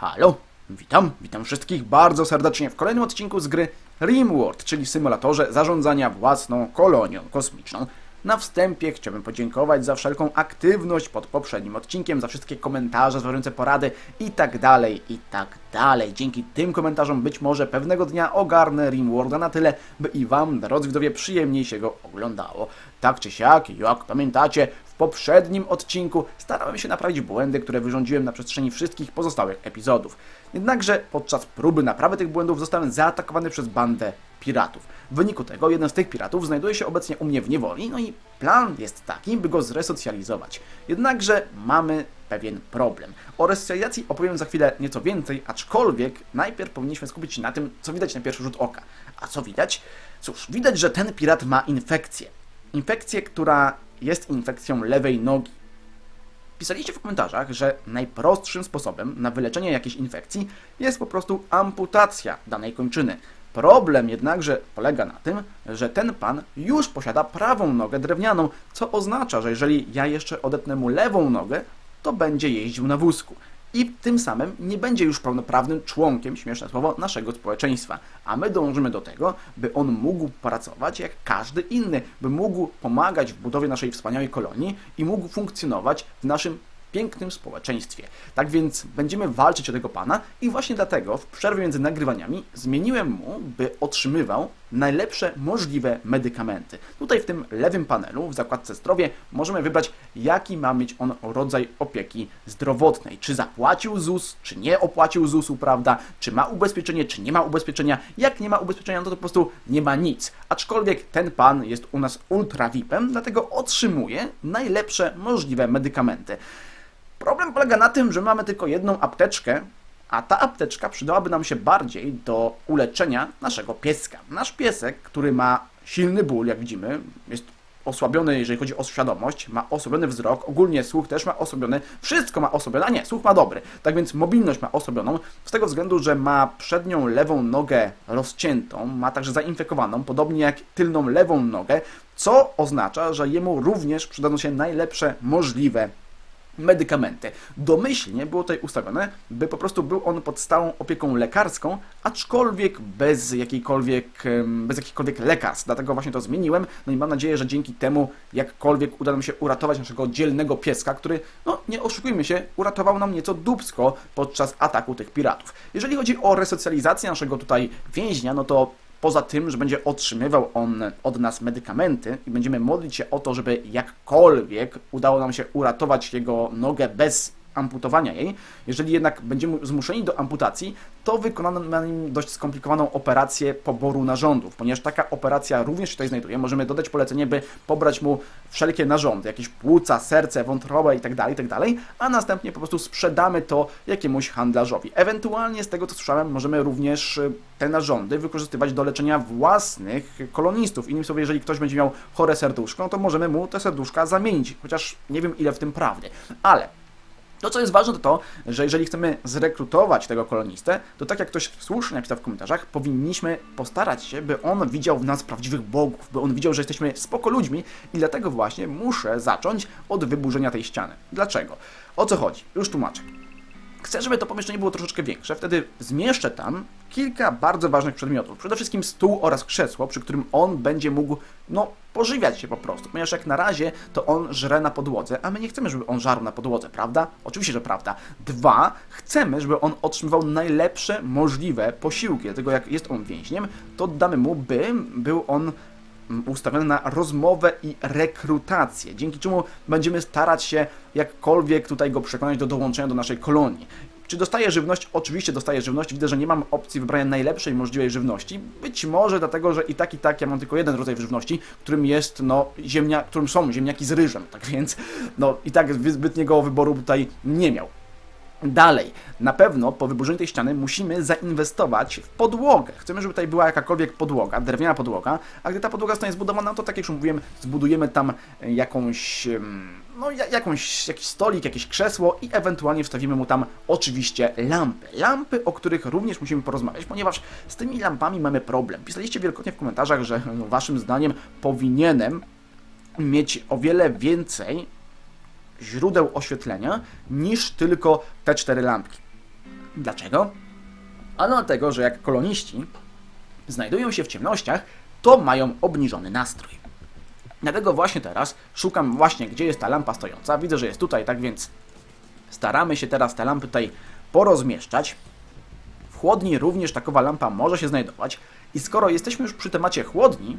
Halo, witam wszystkich bardzo serdecznie w kolejnym odcinku z gry RimWorld, czyli symulatorze zarządzania własną kolonią kosmiczną. Na wstępie chciałbym podziękować za wszelką aktywność pod poprzednim odcinkiem, za wszystkie komentarze, zwierzęce porady i tak dalej, i tak dalej. Dzięki tym komentarzom być może pewnego dnia ogarnę RimWorlda na tyle, by i Wam, drodzy widzowie, przyjemniej się go oglądało. Tak czy siak, jak pamiętacie, w poprzednim odcinku starałem się naprawić błędy, które wyrządziłem na przestrzeni wszystkich pozostałych epizodów. Jednakże podczas próby naprawy tych błędów zostałem zaatakowany przez bandę piratów. W wyniku tego jeden z tych piratów znajduje się obecnie u mnie w niewoli, no i plan jest taki, by go zresocjalizować. Jednakże mamy pewien problem. O resocjalizacji opowiem za chwilę nieco więcej, aczkolwiek najpierw powinniśmy skupić się na tym, co widać na pierwszy rzut oka. A co widać? Cóż, widać, że ten pirat ma infekcję. Infekcję, która jest infekcją lewej nogi. Pisaliście w komentarzach, że najprostszym sposobem na wyleczenie jakiejś infekcji jest po prostu amputacja danej kończyny. Problem jednakże polega na tym, że ten pan już posiada prawą nogę drewnianą, co oznacza, że jeżeli ja jeszcze odetnę mu lewą nogę, to będzie jeździł na wózku. I tym samym nie będzie już pełnoprawnym członkiem, śmieszne słowo, naszego społeczeństwa. A my dążymy do tego, by on mógł pracować jak każdy inny, by mógł pomagać w budowie naszej wspaniałej kolonii i mógł funkcjonować w naszym pięknym społeczeństwie. Tak więc będziemy walczyć o tego pana i właśnie dlatego w przerwie między nagrywaniami zmieniłem mu, by otrzymywał najlepsze możliwe medykamenty. Tutaj w tym lewym panelu w zakładce zdrowie możemy wybrać, jaki ma mieć on rodzaj opieki zdrowotnej. Czy zapłacił ZUS, czy nie opłacił ZUS-u, prawda? Czy ma ubezpieczenie, czy nie ma ubezpieczenia? Jak nie ma ubezpieczenia, no to po prostu nie ma nic. Aczkolwiek ten pan jest u nas ultra VIP-em, dlatego otrzymuje najlepsze możliwe medykamenty. Problem polega na tym, że mamy tylko jedną apteczkę, a ta apteczka przydałaby nam się bardziej do uleczenia naszego pieska. Nasz piesek, który ma silny ból, jak widzimy, jest osłabiony, jeżeli chodzi o świadomość, ma osłabiony wzrok, ogólnie słuch też ma osłabiony, wszystko ma osłabione, a nie, słuch ma dobry. Tak więc mobilność ma osobioną, z tego względu, że ma przednią lewą nogę rozciętą, ma także zainfekowaną, podobnie jak tylną lewą nogę, co oznacza, że jemu również przydadzą się najlepsze możliwe medykamenty. Domyślnie było tutaj ustawione, by po prostu był on pod stałą opieką lekarską, aczkolwiek bez jakichkolwiek lekarstw. Dlatego właśnie to zmieniłem. No i mam nadzieję, że dzięki temu jakkolwiek uda nam się uratować naszego dzielnego pieska, który, no nie oszukujmy się, uratował nam nieco dupsko podczas ataku tych piratów. Jeżeli chodzi o resocjalizację naszego tutaj więźnia, no to poza tym, że będzie otrzymywał on od nas medykamenty i będziemy modlić się o to, żeby jakkolwiek udało nam się uratować jego nogę bez amputowania jej. Jeżeli jednak będziemy zmuszeni do amputacji, to wykonano na nim dość skomplikowaną operację poboru narządów, ponieważ taka operacja również się tutaj znajduje. Możemy dodać polecenie, by pobrać mu wszelkie narządy, jakieś płuca, serce, wątrobę itd., a następnie po prostu sprzedamy to jakiemuś handlarzowi. Ewentualnie z tego, co słyszałem, możemy również te narządy wykorzystywać do leczenia własnych kolonistów. Innymi słowy, jeżeli ktoś będzie miał chore serduszko, no to możemy mu te serduszka zamienić, chociaż nie wiem, ile w tym prawdy, ale to, co jest ważne, to to, że jeżeli chcemy zrekrutować tego kolonistę, to tak jak ktoś słusznie napisał w komentarzach, powinniśmy postarać się, by on widział w nas prawdziwych bogów, by on widział, że jesteśmy spoko ludźmi i dlatego właśnie muszę zacząć od wyburzenia tej ściany. Dlaczego? O co chodzi? Już tłumaczę. Chcę, żeby to pomieszczenie było troszeczkę większe, wtedy zmieszczę tam kilka bardzo ważnych przedmiotów. Przede wszystkim stół oraz krzesło, przy którym on będzie mógł, no, pożywiać się po prostu. Ponieważ jak na razie to on żre na podłodze, a my nie chcemy, żeby on żarł na podłodze, prawda? Oczywiście, że prawda. Dwa, chcemy, żeby on otrzymywał najlepsze możliwe posiłki. Dlatego jak jest on więźniem, to damy mu, by był on ustawione na rozmowę i rekrutację, dzięki czemu będziemy starać się jakkolwiek tutaj go przekonać do dołączenia do naszej kolonii. Czy dostaję żywność? Oczywiście dostaję żywność. Widzę, że nie mam opcji wybrania najlepszej możliwej żywności. Być może dlatego, że i tak ja mam tylko jeden rodzaj żywności, którym jest, no, którym są ziemniaki z ryżem. Tak więc, no, i tak zbytniego wyboru tutaj nie miał. Dalej, na pewno po wyburzeniu tej ściany musimy zainwestować w podłogę. Chcemy, żeby tutaj była jakakolwiek podłoga, drewniana podłoga, a gdy ta podłoga zostanie zbudowana, to tak jak już mówiłem, zbudujemy tam jakąś, no, jakiś stolik, jakieś krzesło i ewentualnie wstawimy mu tam oczywiście lampy. Lampy, o których również musimy porozmawiać, ponieważ z tymi lampami mamy problem. Pisaliście wielokrotnie w komentarzach, że waszym zdaniem powinienem mieć o wiele więcej źródeł oświetlenia niż tylko te 4 lampki. Dlaczego? Ano dlatego, że jak koloniści znajdują się w ciemnościach, to mają obniżony nastrój. Dlatego właśnie teraz szukam gdzie jest ta lampa stojąca. Widzę, że jest tutaj, tak więc staramy się teraz te lampy tutaj porozmieszczać. W chłodni również takowa lampa może się znajdować. I skoro jesteśmy już przy temacie chłodni,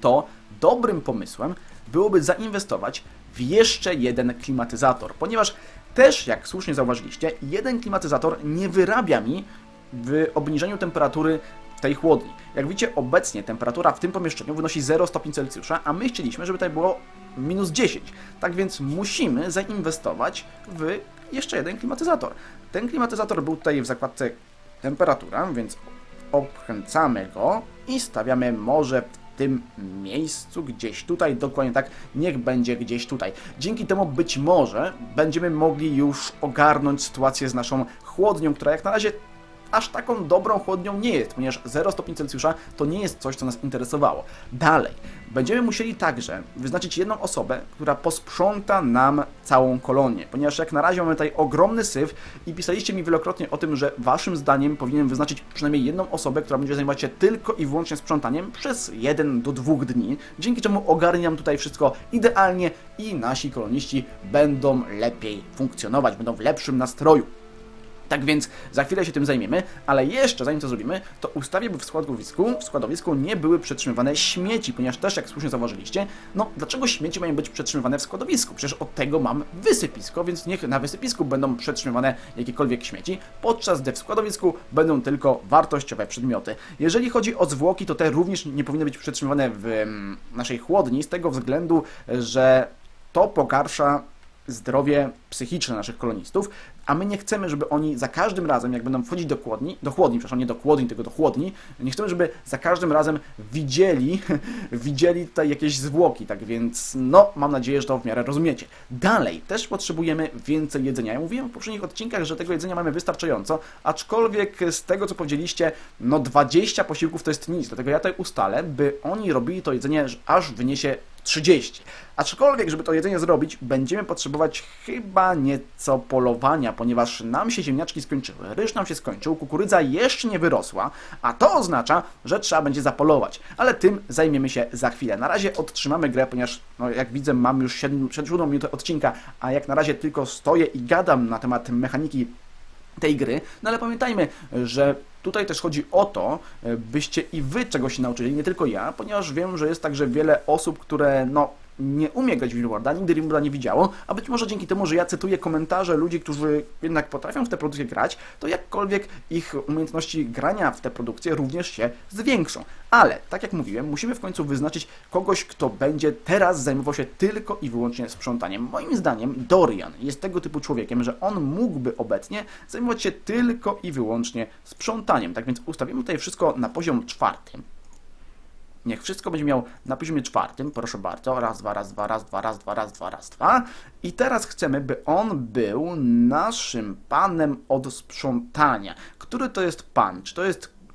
to dobrym pomysłem byłoby zainwestować w jeszcze jeden klimatyzator. Ponieważ też, jak słusznie zauważyliście, jeden klimatyzator nie wyrabia mi w obniżeniu temperatury tej chłodni. Jak widzicie, obecnie temperatura w tym pomieszczeniu wynosi 0 stopni Celsjusza, a my chcieliśmy, żeby tutaj było minus 10. Tak więc musimy zainwestować w jeszcze jeden klimatyzator. Ten klimatyzator był tutaj w zakładce temperatura, więc obkręcamy go i stawiamy może w tym miejscu, gdzieś tutaj, dokładnie tak, niech będzie gdzieś tutaj. Dzięki temu być może będziemy mogli już ogarnąć sytuację z naszą chłodnią, która jak na razie aż taką dobrą chłodnią nie jest, ponieważ 0 stopni Celsjusza to nie jest coś, co nas interesowało. Dalej, będziemy musieli także wyznaczyć jedną osobę, która posprząta nam całą kolonię, ponieważ jak na razie mamy tutaj ogromny syf i pisaliście mi wielokrotnie o tym, że waszym zdaniem powinienem wyznaczyć przynajmniej jedną osobę, która będzie zajmować się tylko i wyłącznie sprzątaniem przez 1 do 2 dni, dzięki czemu ogarniam tutaj wszystko idealnie i nasi koloniści będą lepiej funkcjonować, będą w lepszym nastroju. Tak więc za chwilę się tym zajmiemy, ale jeszcze zanim to zrobimy, to ustawię, by w składowisku nie były przetrzymywane śmieci, ponieważ też, jak słusznie zauważyliście, no dlaczego śmieci mają być przetrzymywane w składowisku? Przecież od tego mam wysypisko, więc niech na wysypisku będą przetrzymywane jakiekolwiek śmieci, podczas gdy w składowisku będą tylko wartościowe przedmioty. Jeżeli chodzi o zwłoki, to te również nie powinny być przetrzymywane w naszej chłodni, z tego względu, że to pogarsza zdrowie psychiczne naszych kolonistów, a my nie chcemy, żeby oni za każdym razem, jak będą wchodzić do chłodni, nie chcemy, żeby za każdym razem widzieli tutaj jakieś zwłoki, tak więc no, mam nadzieję, że to w miarę rozumiecie. Dalej, też potrzebujemy więcej jedzenia. Ja mówiłem w poprzednich odcinkach, że tego jedzenia mamy wystarczająco, aczkolwiek z tego, co powiedzieliście, no 20 posiłków to jest nic, dlatego ja tutaj ustalę, by oni robili to jedzenie, aż wyniesie 30. Aczkolwiek, żeby to jedzenie zrobić, będziemy potrzebować chyba nieco polowania, ponieważ nam się ziemniaczki skończyły, ryż nam się skończył, kukurydza jeszcze nie wyrosła, a to oznacza, że trzeba będzie zapolować. Ale tym zajmiemy się za chwilę. Na razie odtrzymamy grę, ponieważ no, jak widzę, mam już 7 minutę odcinka, a jak na razie tylko stoję i gadam na temat mechaniki tej gry. No ale pamiętajmy, że tutaj też chodzi o to, byście i wy czegoś się nauczyli, nie tylko ja, ponieważ wiem, że jest także wiele osób, które no nie umie grać w RimWorlda, nigdy RimWorlda nie widziało, a być może dzięki temu, że ja cytuję komentarze ludzi, którzy jednak potrafią w te produkcje grać, to jakkolwiek ich umiejętności grania w te produkcje również się zwiększą. Ale, tak jak mówiłem, musimy w końcu wyznaczyć kogoś, kto będzie teraz zajmował się tylko i wyłącznie sprzątaniem. Moim zdaniem Dorian jest tego typu człowiekiem, że on mógłby obecnie zajmować się tylko i wyłącznie sprzątaniem. Tak więc ustawimy tutaj wszystko na poziom 4. Niech wszystko będzie miał na poziomie 4, proszę bardzo, raz, dwa. I teraz chcemy, by on był naszym panem od sprzątania. Który to jest pan?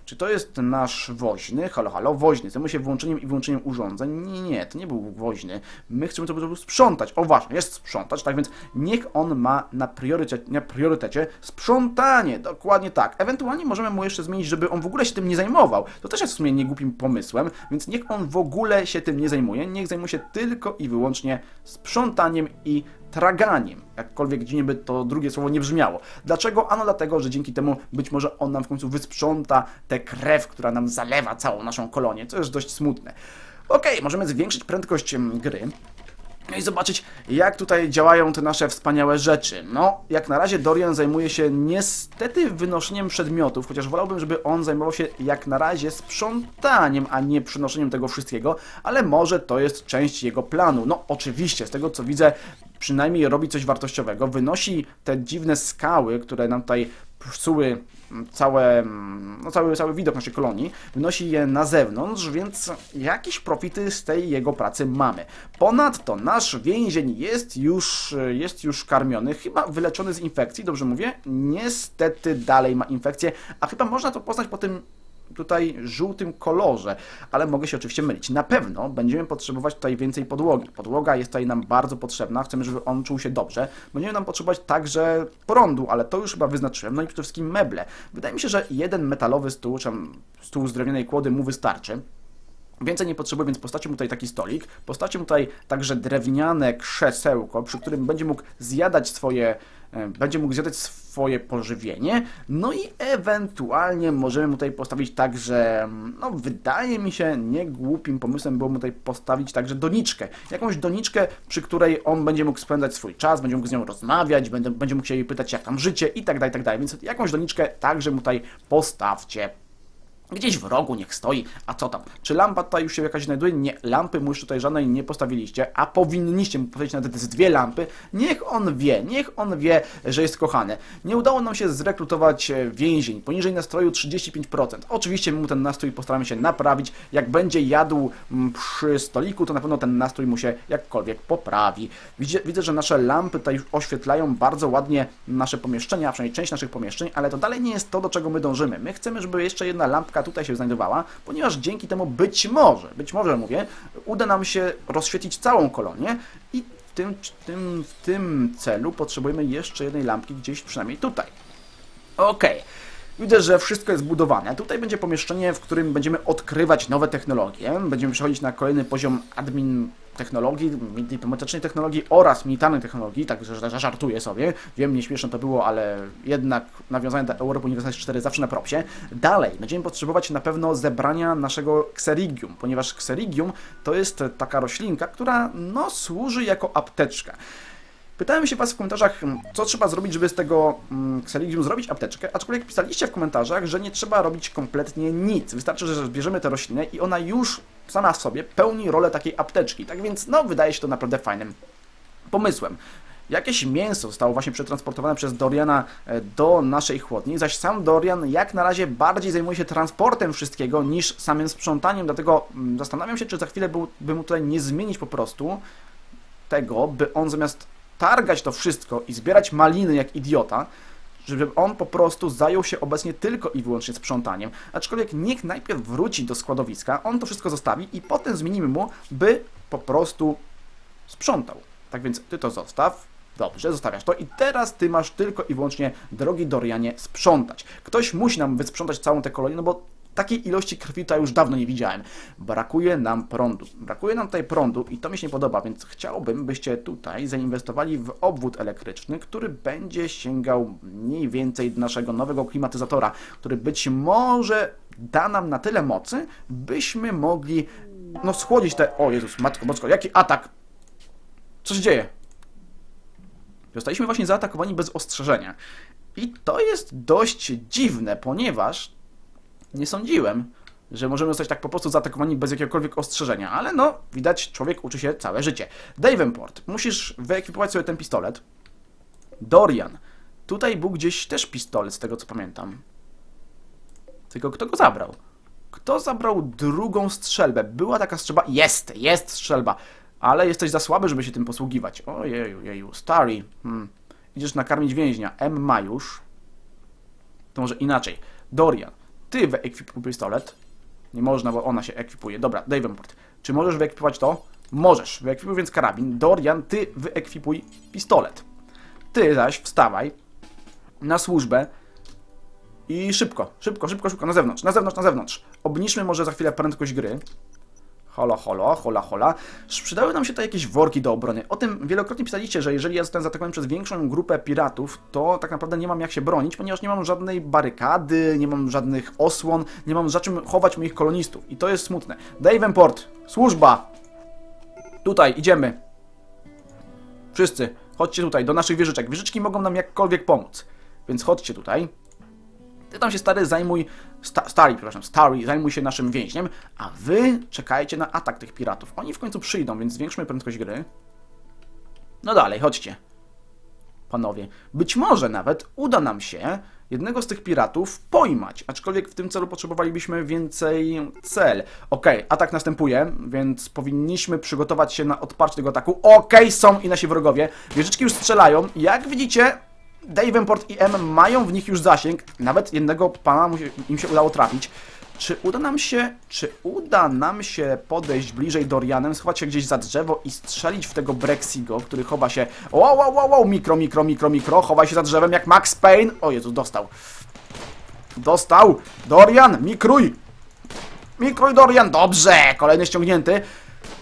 Czy to jest nasz woźny? Halo, halo, woźny. Zajmuje się włączeniem i wyłączeniem urządzeń. Nie, to nie był woźny. My chcemy to sprzątać. O właśnie, jest sprzątać, tak więc niech on ma na priorytecie sprzątanie. Dokładnie tak. Ewentualnie możemy mu jeszcze zmienić, żeby on w ogóle się tym nie zajmował. To też jest w sumie niegłupim pomysłem, więc niech on w ogóle się tym nie zajmuje. Niech zajmuje się tylko i wyłącznie sprzątaniem i traganiem, jakkolwiek gdzie by to drugie słowo nie brzmiało. Dlaczego? Ano dlatego, że dzięki temu być może on nam w końcu wysprząta tę krew, która nam zalewa całą naszą kolonię, co jest dość smutne. Okej, możemy zwiększyć prędkość gry i zobaczyć, jak tutaj działają te nasze wspaniałe rzeczy. No, jak na razie Dorian zajmuje się niestety wynoszeniem przedmiotów, chociaż wolałbym, żeby on zajmował się jak na razie sprzątaniem, a nie przynoszeniem tego wszystkiego, ale może to jest część jego planu. No, oczywiście, z tego co widzę, przynajmniej robi coś wartościowego. Wynosi te dziwne skały, które nam tutaj psuły cały widok naszej kolonii, wynosi je na zewnątrz, więc jakieś profity z tej jego pracy mamy. Ponadto nasz więzień jest już karmiony, chyba wyleczony z infekcji, dobrze mówię? Niestety dalej ma infekcję, a chyba można to poznać po tym, tutaj żółtym kolorze, ale mogę się oczywiście mylić. Na pewno będziemy potrzebować tutaj więcej podłogi. Podłoga jest tutaj nam bardzo potrzebna, chcemy, żeby on czuł się dobrze. Będziemy nam potrzebować także prądu, ale to już chyba wyznaczyłem. No i przede wszystkim meble. Wydaje mi się, że jeden metalowy stół, czy stół z drewnianej kłody mu wystarczy. Więcej nie potrzebuję, więc postacie mu tutaj taki stolik, postacie mu tutaj także drewniane krzesełko, przy którym będzie mógł zjadać swoje... pożywienie, no i ewentualnie możemy tutaj postawić także, no wydaje mi się, nie głupim pomysłem było mu tutaj postawić także doniczkę. Jakąś doniczkę, przy której on będzie mógł spędzać swój czas, będzie mógł z nią rozmawiać, będzie mógł się jej pytać, jak tam życie i tak dalej, i tak dalej. Więc jakąś doniczkę także mu tutaj postawcie. Gdzieś w rogu niech stoi, a co tam? Czy lampa tutaj już się jakaś znajduje? Nie, lampy mu już tutaj żadnej nie postawiliście, a powinniście mu postawić nawet z dwie lampy. Niech on wie, że jest kochany. Nie udało nam się zrekrutować więzień, poniżej nastroju 35%. Oczywiście my mu ten nastrój postaramy się naprawić. Jak będzie jadł przy stoliku, to na pewno ten nastrój mu się jakkolwiek poprawi. Widzę, że nasze lampy tutaj oświetlają bardzo ładnie nasze pomieszczenia, przynajmniej część naszych pomieszczeń, ale to dalej nie jest to, do czego my dążymy. My chcemy, żeby jeszcze jedna lampka tutaj się znajdowała, ponieważ dzięki temu być może mówię, uda nam się rozświetlić całą kolonię i w tym celu potrzebujemy jeszcze jednej lampki gdzieś przynajmniej tutaj. Okej. Widzę, że wszystko jest budowane. Tutaj będzie pomieszczenie, w którym będziemy odkrywać nowe technologie. Będziemy przechodzić na kolejny poziom admin technologii, dyplomatycznej technologii oraz militarnej technologii, także żartuję sobie. Wiem, nieśmieszne to było, ale jednak nawiązanie do Europy Uniwersytet 4 zawsze na propsie. Dalej, będziemy potrzebować na pewno zebrania naszego Xerigium, ponieważ Xerigium to jest taka roślinka, która no służy jako apteczka. Pytałem się Was w komentarzach, co trzeba zrobić, żeby z tego Xerigium zrobić apteczkę, aczkolwiek pisaliście w komentarzach, że nie trzeba robić kompletnie nic. Wystarczy, że zbierzemy tę roślinę i ona już sama w sobie pełni rolę takiej apteczki. Tak więc, no, wydaje się to naprawdę fajnym pomysłem. Jakieś mięso zostało właśnie przetransportowane przez Doriana do naszej chłodni, zaś sam Dorian jak na razie bardziej zajmuje się transportem wszystkiego niż samym sprzątaniem, dlatego zastanawiam się, czy za chwilę by mu tutaj nie zmienić po prostu tego, by on zamiast targać to wszystko i zbierać maliny jak idiota, żeby on po prostu zajął się obecnie tylko i wyłącznie sprzątaniem. Aczkolwiek niech najpierw wróci do składowiska, on to wszystko zostawi i potem zmienimy mu, by po prostu sprzątał. Tak więc Ty to zostaw. Dobrze, zostawiasz to i teraz Ty masz tylko i wyłącznie, drogi Dorianie, sprzątać. Ktoś musi nam wysprzątać całą tę kolonię, no bo takiej ilości krwi to już dawno nie widziałem. Brakuje nam prądu. Brakuje nam tutaj prądu i to mi się nie podoba, więc chciałbym, byście tutaj zainwestowali w obwód elektryczny, który będzie sięgał mniej więcej do naszego nowego klimatyzatora, który być może da nam na tyle mocy, byśmy mogli no schłodzić te... O Jezus, Matko Bosko, jaki atak! Co się dzieje? Zostaliśmy właśnie zaatakowani bez ostrzeżenia. I to jest dość dziwne, ponieważ... Nie sądziłem, że możemy zostać tak po prostu zaatakowani bez jakiegokolwiek ostrzeżenia, ale no, widać, człowiek uczy się całe życie. Davenport, musisz wyekwipować sobie ten pistolet. Dorian, tutaj był gdzieś też pistolet, z tego co pamiętam. Tylko kto go zabrał? Kto zabrał drugą strzelbę? Była taka strzelba... Jest strzelba, ale jesteś za słaby, żeby się tym posługiwać. Ojeju, stary. Idziesz nakarmić więźnia. M ma już. To może inaczej. Dorian. Ty wyekwipuj pistolet. Nie można, bo ona się ekwipuje. Dobra, Davenport. Czy możesz wyekwipować to? Możesz. Wyekwipuj więc karabin. Dorian, ty wyekwipuj pistolet. Ty zaś wstawaj na służbę i szybko. Na zewnątrz. Obniżmy może za chwilę prędkość gry. Hola. Przydały nam się tutaj jakieś worki do obrony. O tym wielokrotnie pisaliście, że jeżeli ja zostałem zaatakowany przez większą grupę piratów, to tak naprawdę nie mam jak się bronić, ponieważ nie mam żadnej barykady, nie mam żadnych osłon, nie mam za czym chować moich kolonistów. I to jest smutne. Davenport, służba! Tutaj, idziemy. Wszyscy, chodźcie tutaj, do naszych wieżyczek. Wieżyczki mogą nam jakkolwiek pomóc, więc chodźcie tutaj. Ty tam się stary, zajmuj się naszym więźniem, a wy czekajcie na atak tych piratów. Oni w końcu przyjdą, więc zwiększmy prędkość gry. No dalej, chodźcie. Panowie, być może nawet uda nam się jednego z tych piratów pojmać, aczkolwiek w tym celu potrzebowalibyśmy więcej cel. Okej, atak następuje, więc powinniśmy przygotować się na odparcie tego ataku. Okej, są i nasi wrogowie. Wieżyczki już strzelają. Jak widzicie... Davenport i M mają w nich już zasięg. Nawet jednego pana im się udało trafić. Czy uda nam się podejść bliżej Dorianem, schować się gdzieś za drzewo i strzelić w tego Brexiego, który chowa się... Wow, mikro, chowa się za drzewem jak Max Payne. O Jezu, dostał. Dostał! Dorian, mikruj! Mikruj, Dorian! Dobrze! Kolejny ściągnięty.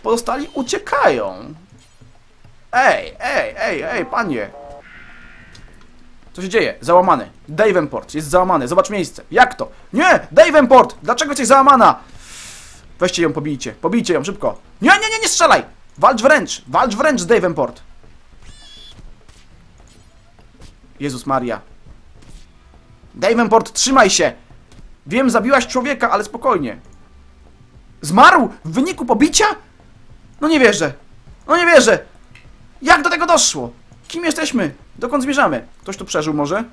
Pozostali uciekają. Ej, panie! Co się dzieje? Załamany. Davenport jest załamany. Zobacz miejsce. Jak to? Nie! Davenport! Dlaczego jesteś załamana? Weźcie ją, pobijcie. Pobijcie ją, szybko. Nie strzelaj! Walcz wręcz! Walcz wręcz z Davenport! Jezus Maria. Davenport, trzymaj się! Wiem, zabiłaś człowieka, ale spokojnie. Zmarł? W wyniku pobicia? No nie wierzę. No nie wierzę! Jak do tego doszło? Kim jesteśmy? Dokąd zmierzamy? Ktoś tu przeżył może?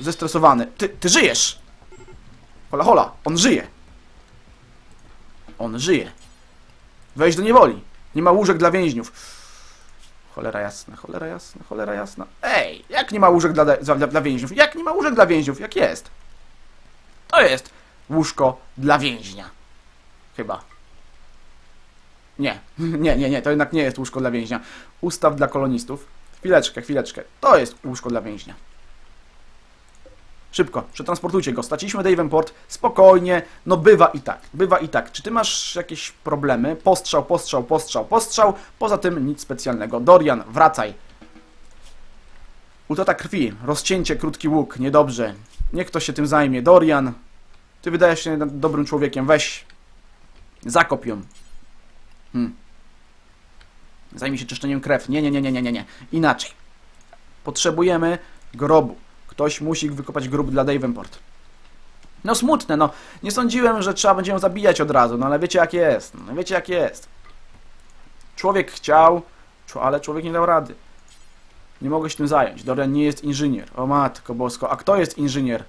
Zestresowany. Ty żyjesz! Hola, on żyje. On żyje. Wejdź do niewoli. Nie ma łóżek dla więźniów. Cholera jasna. Ej, jak nie ma łóżek dla więźniów? Jak nie ma łóżek dla więźniów? Jak jest? To jest łóżko dla więźnia. Chyba. Nie, to jednak nie jest łóżko dla więźnia. Ustaw dla kolonistów. Chwileczkę. To jest łóżko dla więźnia. Szybko, przetransportujcie go. Straciliśmy Davenport. Spokojnie. No bywa i tak. Czy ty masz jakieś problemy? Postrzał. Poza tym nic specjalnego. Dorian, wracaj. Utrata krwi. Rozcięcie, krótki łuk. Niedobrze. Niech ktoś się tym zajmie. Dorian, ty wydajesz się dobrym człowiekiem. Weź. Zakop ją. Zajmij się czyszczeniem krew. Nie. Inaczej. Potrzebujemy grobu. Ktoś musi wykopać grób dla Davenport. No smutne, no. Nie sądziłem, że trzeba będzie ją zabijać od razu, no ale wiecie jak jest. Człowiek chciał, ale człowiek nie dał rady. Nie mogę się tym zająć. Dorian nie jest inżynier. O matko bosko. A kto jest inżynier?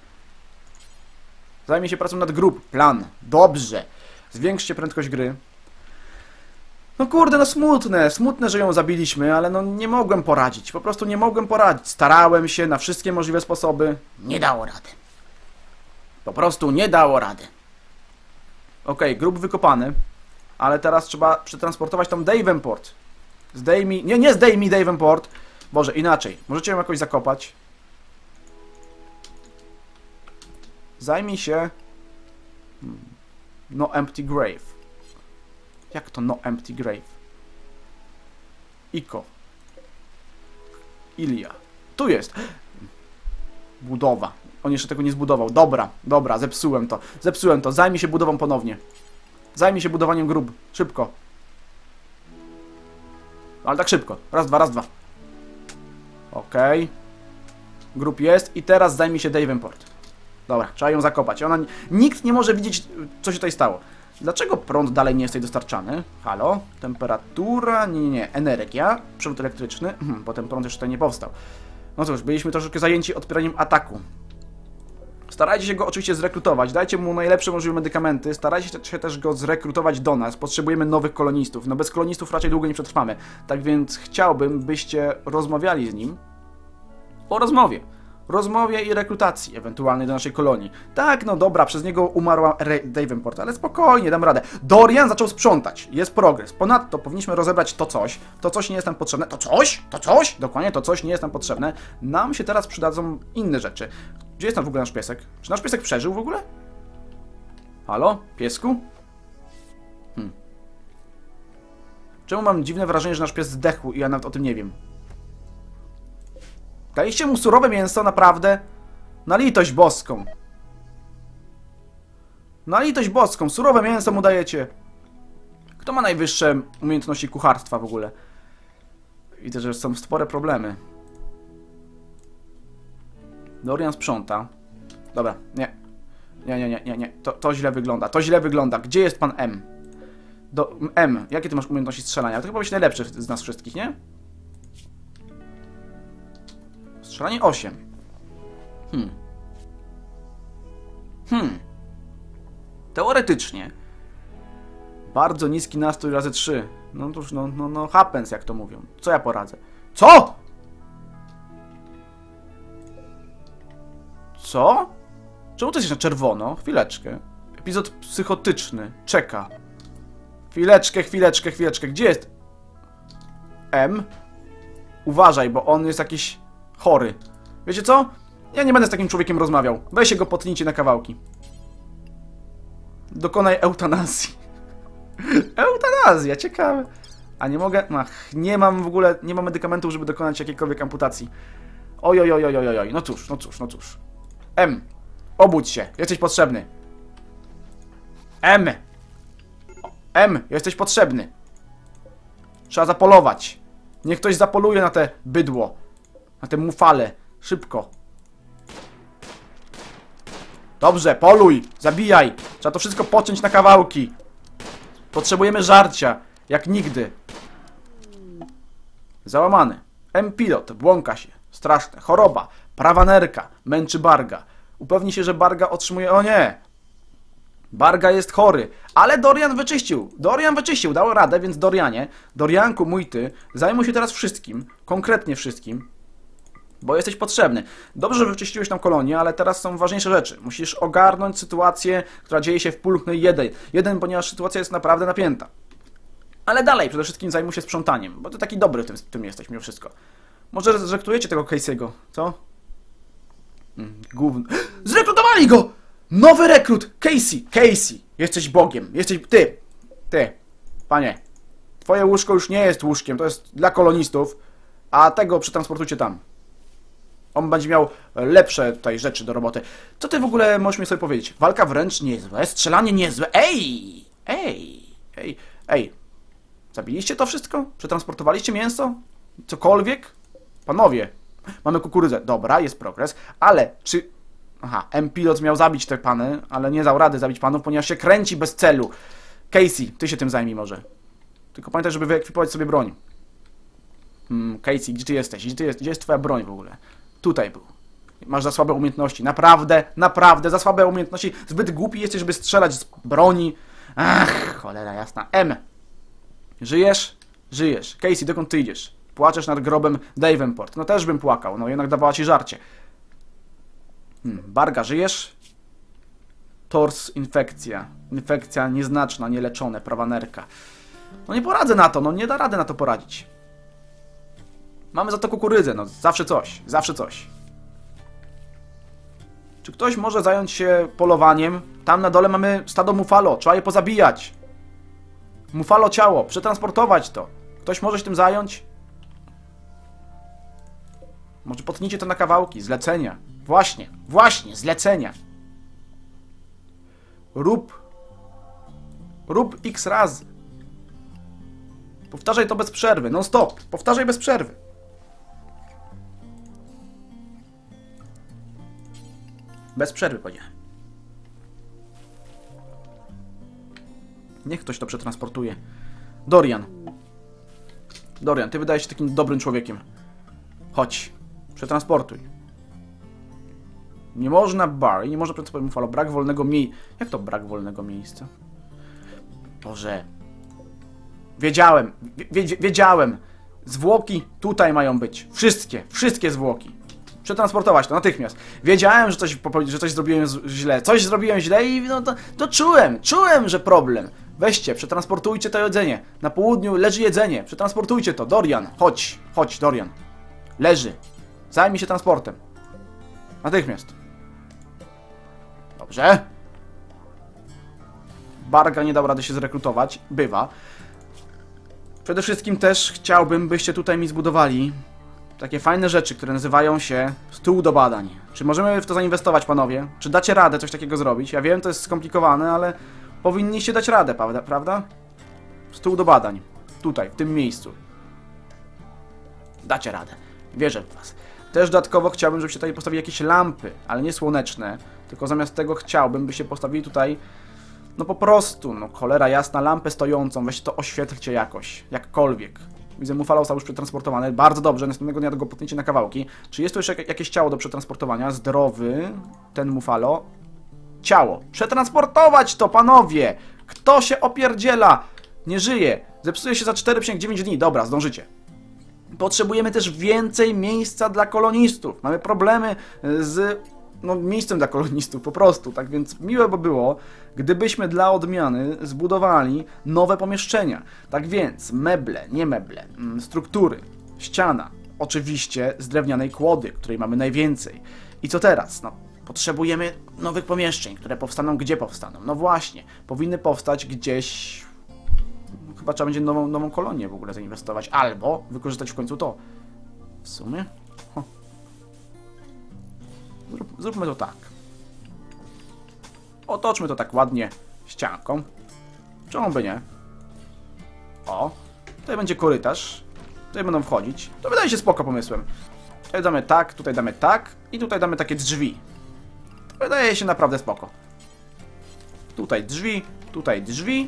Zajmij się pracą nad grób. Plan. Dobrze. Zwiększcie prędkość gry. No kurde, no smutne, że ją zabiliśmy, ale no nie mogłem poradzić, po prostu nie mogłem poradzić. Starałem się na wszystkie możliwe sposoby, nie dało rady. Po prostu nie dało rady. Okej, grób wykopany, ale teraz trzeba przetransportować tam Davenport. Zdejmij, nie zdejmij Davenport. Boże, inaczej, możecie ją jakoś zakopać. Zajmij się... No empty grave. Jak to no empty grave? Iko. Ilia. Tu jest. Budowa. On jeszcze tego nie zbudował. Dobra, zepsułem to. Zajmij się budową ponownie. Zajmij się budowaniem grób. Szybko. Ale tak szybko. Raz, dwa. Okej. Grób jest i teraz zajmij się Davenport. Dobra, trzeba ją zakopać. Nikt nie może widzieć, co się tutaj stało. Dlaczego prąd dalej nie jest tutaj dostarczany? Halo? Temperatura? Nie. Energia. Przewód elektryczny. Bo ten prąd jeszcze tutaj nie powstał. No cóż, byliśmy troszeczkę zajęci odpieraniem ataku. Starajcie się go oczywiście zrekrutować. Dajcie mu najlepsze możliwe medykamenty. Starajcie się też go zrekrutować do nas. Potrzebujemy nowych kolonistów. No bez kolonistów raczej długo nie przetrwamy. Tak więc chciałbym, byście rozmawiali z nim o rozmowie. I rekrutacji ewentualnej do naszej kolonii. Tak, no dobra, przez niego umarła Davenport, ale spokojnie, dam radę. Dorian zaczął sprzątać, jest progres. Ponadto powinniśmy rozebrać to coś. To coś nie jest nam potrzebne. To coś? Dokładnie, to coś nie jest nam potrzebne. Nam się teraz przydadzą inne rzeczy. Gdzie jest tam w ogóle nasz piesek? Czy nasz piesek przeżył w ogóle? Halo? Piesku? Czemu mam dziwne wrażenie, że nasz pies zdechł i ja nawet o tym nie wiem? Daliście mu surowe mięso, naprawdę? Na litość boską. Surowe mięso mu dajecie. Kto ma najwyższe umiejętności kucharstwa w ogóle? Widzę, że są spore problemy. Dorian sprząta. Dobra, nie. To źle wygląda, Gdzie jest pan M? Jakie ty masz umiejętności strzelania? To chyba być najlepszy z nas wszystkich, nie? Strzelanie 8. Teoretycznie. Bardzo niski nastrój razy 3. No cóż, no happens, jak to mówią. Co ja poradzę? Co? Czemu to jest na czerwono? Chwileczkę. Epizod psychotyczny. Czeka. Chwileczkę, chwileczkę, chwileczkę. Gdzie jest? M? Uważaj, bo on jest jakiś chory. Wiecie co? Ja nie będę z takim człowiekiem rozmawiał. Weź się go potnijcie na kawałki. Dokonaj eutanazji. Eutanazja, ciekawe. A nie mogę... Ach, nie mam w ogóle... Nie mam medykamentów, żeby dokonać jakiejkolwiek amputacji. Ojojojojojoj. No cóż, no cóż, no cóż. M. Obudź się. Jesteś potrzebny. M. M. Jesteś potrzebny. Trzeba zapolować. Niech ktoś zapoluje na te bydło. Na te mufale. Szybko. Dobrze, poluj. Zabijaj. Trzeba to wszystko pociąć na kawałki. Potrzebujemy żarcia. Jak nigdy. Załamany. M-Pilot. Błąka się. Straszne. Choroba. Prawa nerka. Męczy Barga. Upewnij się, że Barga otrzymuje... O nie! Barga jest chory. Ale Dorian wyczyścił. Dorian wyczyścił. Dał radę, więc Dorianie. Dorianku, mój ty. Zajmuj się teraz wszystkim. Konkretnie wszystkim. Bo jesteś potrzebny. Dobrze, że wyczyściłeś tam kolonię, ale teraz są ważniejsze rzeczy. Musisz ogarnąć sytuację, która dzieje się w Pulchnej 1, ponieważ sytuacja jest naprawdę napięta. Ale dalej, przede wszystkim zajmuj się sprzątaniem, bo ty taki dobry w tym jesteś, mimo wszystko. Może zrekrutujecie tego Casey'ego, co? Gówno. Zrekrutowali go! Nowy rekrut! Casey! Casey! Jesteś bogiem, jesteś... Ty! Ty! Panie! Twoje łóżko już nie jest łóżkiem, to jest dla kolonistów, a tego przetransportujcie tam. On będzie miał lepsze tutaj rzeczy do roboty. Co ty w ogóle możesz mi sobie powiedzieć? Walka wręcz niezłe, strzelanie niezłe. Ej! Ej! Ej! Ej! Zabiliście to wszystko? Przetransportowaliście mięso? Cokolwiek? Panowie! Mamy kukurydzę. Dobra, jest progres. Ale czy... Aha, M-Pilot miał zabić te pany, ale nie dał rady zabić panów, ponieważ się kręci bez celu. Casey, ty się tym zajmij może. Tylko pamiętaj, żeby wyekwipować sobie broń. Casey, gdzie ty jesteś? Gdzie jest twoja broń w ogóle? Tutaj był. Masz za słabe umiejętności. Naprawdę, naprawdę za słabe umiejętności. Zbyt głupi jesteś, żeby strzelać z broni. Ach, cholera jasna. M. Żyjesz? Żyjesz. Casey, dokąd ty idziesz? Płaczesz nad grobem Davenport. No też bym płakał, no jednak dawała ci żarcie. Barga, żyjesz? Tors, infekcja. Infekcja nieznaczna, nieleczone, prawa nerka. No nie poradzę na to, no nie da rady na to poradzić. Mamy za to kukurydzę, no zawsze coś, zawsze coś. Czy ktoś może zająć się polowaniem? Tam na dole mamy stado mufalo, trzeba je pozabijać. Mufalo ciało, przetransportować to. Ktoś może się tym zająć? Może potnijcie to na kawałki, zlecenia. Właśnie, właśnie, zlecenia. Rób x razy. Powtarzaj to bez przerwy, non stop. Powtarzaj bez przerwy. Bez przerwy, panie. Niech ktoś to przetransportuje. Dorian. Dorian, ty wydajesz się takim dobrym człowiekiem. Chodź, przetransportuj. Nie można bar, nie można przetransportować mufalo. Brak wolnego miejsca. Jak to brak wolnego miejsca? Boże. Wiedziałem, wiedziałem. Zwłoki tutaj mają być. Wszystkie zwłoki. Przetransportować to natychmiast. Wiedziałem, że coś zrobiłem źle. Coś zrobiłem źle i no to czułem, że problem. Weźcie, przetransportujcie to jedzenie. Na południu leży jedzenie. Przetransportujcie to. Dorian, chodź, Dorian. Leży. Zajmij się transportem. Natychmiast. Dobrze. Barga nie dał rady się zrekrutować. Bywa. Przede wszystkim też chciałbym, byście tutaj mi zbudowali takie fajne rzeczy, które nazywają się stół do badań. Czy możemy w to zainwestować, panowie? Czy dacie radę coś takiego zrobić? Ja wiem, to jest skomplikowane, ale powinniście dać radę, prawda? Stół do badań. Tutaj, w tym miejscu. Dacie radę. Wierzę w was. Też dodatkowo chciałbym, żebyście tutaj postawili jakieś lampy, ale nie słoneczne, tylko zamiast tego chciałbym, byście postawili tutaj... No po prostu, no cholera jasna, lampę stojącą, weźcie to oświetlcie jakoś, jakkolwiek. Widzę, Mufalo został już przetransportowany, bardzo dobrze, następnego dnia go potniecie na kawałki. Czy jest tu jeszcze jakieś ciało do przetransportowania? Zdrowy, ten Mufalo. Ciało, przetransportować to, panowie! Kto się opierdziela? Nie żyje, zepsuje się za 4,9 dni, dobra, zdążycie. Potrzebujemy też więcej miejsca dla kolonistów, mamy problemy z... no, miejscem dla kolonistów po prostu. Tak więc miłe by było, gdybyśmy dla odmiany zbudowali nowe pomieszczenia. Tak więc meble, nie meble, struktury, ściana, oczywiście z drewnianej kłody, której mamy najwięcej. I co teraz? No, potrzebujemy nowych pomieszczeń, które powstaną gdzie powstaną. No właśnie, powinny powstać gdzieś... Chyba trzeba będzie nową kolonię w ogóle zainwestować, albo wykorzystać w końcu to. W sumie? Zróbmy to tak. Otoczmy to tak ładnie ścianką. Czemu by nie? O, tutaj będzie korytarz. Tutaj będą wchodzić. To wydaje się spoko pomysłem. Tutaj damy tak i tutaj damy takie drzwi. To wydaje się naprawdę spoko. Tutaj drzwi,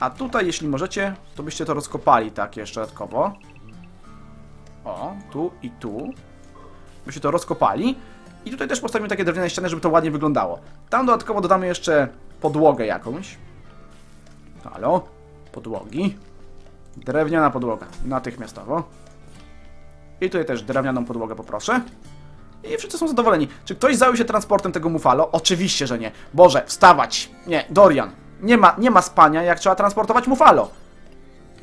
a tutaj, jeśli możecie, to byście to rozkopali tak jeszcze dodatkowo. O, tu i tu. Byście to rozkopali. I tutaj też postawimy takie drewniane ściany, żeby to ładnie wyglądało. Tam dodatkowo dodamy jeszcze podłogę jakąś. Halo? Podłogi. Drewniana podłoga. Natychmiastowo. I tutaj też drewnianą podłogę poproszę. I wszyscy są zadowoleni. Czy ktoś zajął się transportem tego Mufalo? Oczywiście, że nie. Boże, wstawać! Nie, Dorian. Nie ma spania, jak trzeba transportować Mufalo.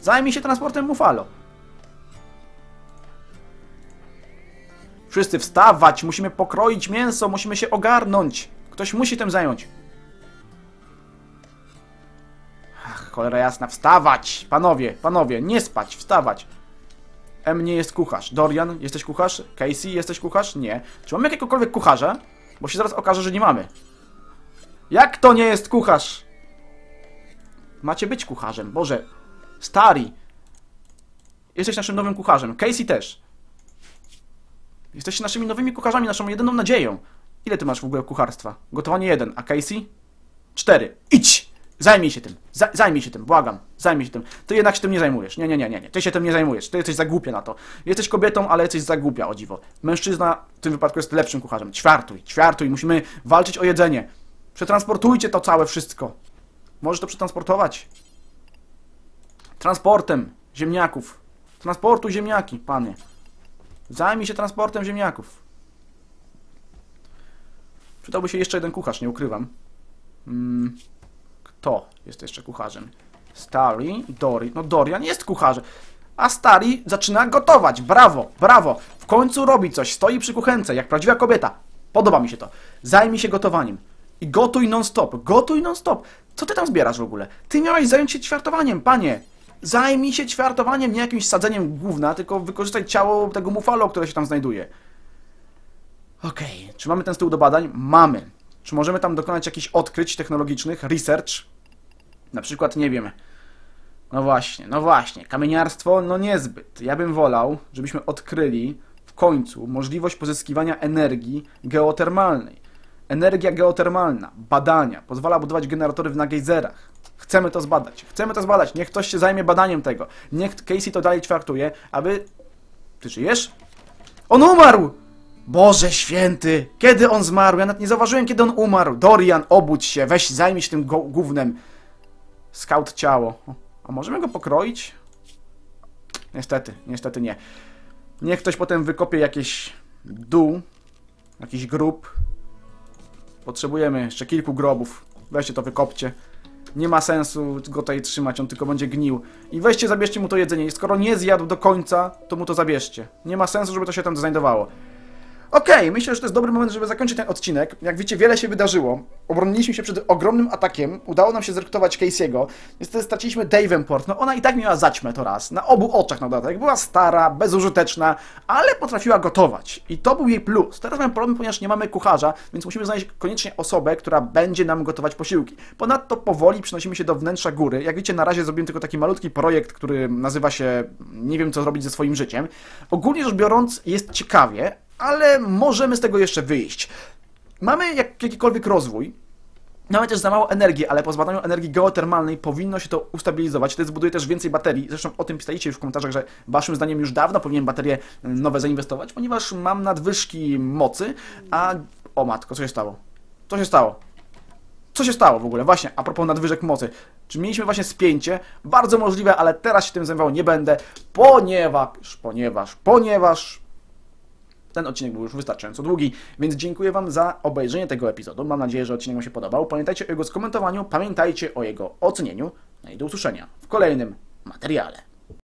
Zajmij się transportem Mufalo. Wszyscy wstawać, musimy pokroić mięso, musimy się ogarnąć. Ktoś musi tym zająć. Ach, cholera jasna, wstawać! Panowie, nie spać, wstawać. M nie jest kucharz. Dorian, jesteś kucharz? Casey, jesteś kucharz? Nie. Czy mamy jakiegokolwiek kucharza? Bo się zaraz okaże, że nie mamy. Jak to nie jest kucharz? Macie być kucharzem, Boże. Stary. Jesteś naszym nowym kucharzem. Casey też. Jesteście naszymi nowymi kucharzami, naszą jedyną nadzieją. Ile ty masz w ogóle kucharstwa? Gotowanie 1, a Casey? 4. Idź! Zajmij się tym. Zajmij się tym, błagam. Zajmij się tym. Ty jednak się tym nie zajmujesz. Nie. Ty się tym nie zajmujesz. Ty jesteś za głupia na to. Jesteś kobietą, ale jesteś za głupia, o dziwo. Mężczyzna w tym wypadku jest lepszym kucharzem. Ćwiartuj. Musimy walczyć o jedzenie. Przetransportujcie to całe wszystko. Możesz to przetransportować. Transportem ziemniaków. Transportuj ziemniaki, panie. Zajmij się transportem ziemniaków. Przydałby się jeszcze jeden kucharz, nie ukrywam. Kto jest jeszcze kucharzem? Stary, Dorian. No Dorian jest kucharzem. A Stary zaczyna gotować. Brawo. W końcu robi coś. Stoi przy kuchence, jak prawdziwa kobieta. Podoba mi się to. Zajmij się gotowaniem. I gotuj non-stop. Co ty tam zbierasz w ogóle? Ty miałeś zająć się ćwiartowaniem, panie. Zajmij się ćwiartowaniem, nie jakimś sadzeniem gówna, tylko wykorzystaj ciało tego Mufalo, które się tam znajduje. Okej, czy mamy ten stół do badań? Mamy. Czy możemy tam dokonać jakichś odkryć technologicznych, research? Na przykład, nie wiem. No właśnie, kamieniarstwo, no niezbyt. Ja bym wolał, żebyśmy odkryli w końcu możliwość pozyskiwania energii geotermalnej. Energia geotermalna, badania, pozwala budować generatory na gejzerach. Chcemy to zbadać. Niech ktoś się zajmie badaniem tego. Niech Casey to dalej ćwiartuje, aby... Ty żyjesz? On umarł! Boże święty! Kiedy on zmarł? Ja nawet nie zauważyłem, kiedy on umarł. Dorian, obudź się, weź zajmij się tym gównem. Scout ciało. O, a możemy go pokroić? Niestety nie. Niech ktoś potem wykopie jakiś dół, jakiś grób. Potrzebujemy jeszcze kilku grobów. Weźcie to, wykopcie. Nie ma sensu go tutaj trzymać, on tylko będzie gnił. I weźcie, zabierzcie mu to jedzenie. I skoro nie zjadł do końca, to mu to zabierzcie. Nie ma sensu, żeby to się tam znajdowało. Okej, myślę, że to jest dobry moment, żeby zakończyć ten odcinek. Jak widzicie, wiele się wydarzyło. Obroniliśmy się przed ogromnym atakiem. Udało nam się zrekrutować Casey'ego. Niestety straciliśmy Davenport. No ona i tak miała zaćmę to raz. Na obu oczach na dodatek. Była stara, bezużyteczna, ale potrafiła gotować. I to był jej plus. Teraz mamy problem, ponieważ nie mamy kucharza, więc musimy znaleźć koniecznie osobę, która będzie nam gotować posiłki. Ponadto powoli przenosimy się do wnętrza góry. Jak widzicie, na razie zrobiłem tylko taki malutki projekt, który nazywa się nie wiem co zrobić ze swoim życiem. Ogólnie rzecz biorąc jest ciekawie, ale możemy z tego jeszcze wyjść. Mamy jakikolwiek rozwój, mamy też za mało energii, ale po zbadaniu energii geotermalnej powinno się to ustabilizować. Wtedy zbuduje też więcej baterii. Zresztą o tym pisaliście już w komentarzach, że waszym zdaniem już dawno powinien baterie nowe zainwestować, ponieważ mam nadwyżki mocy, a... O matko, co się stało? Co się stało w ogóle? Właśnie, a propos nadwyżek mocy. Czy mieliśmy właśnie spięcie? Bardzo możliwe, ale teraz się tym zajmował nie będę, ponieważ... Ten odcinek był już wystarczająco długi, więc dziękuję Wam za obejrzenie tego epizodu. Mam nadzieję, że odcinek Wam się podobał. Pamiętajcie o jego skomentowaniu, pamiętajcie o jego ocenieniu. No i do usłyszenia w kolejnym materiale.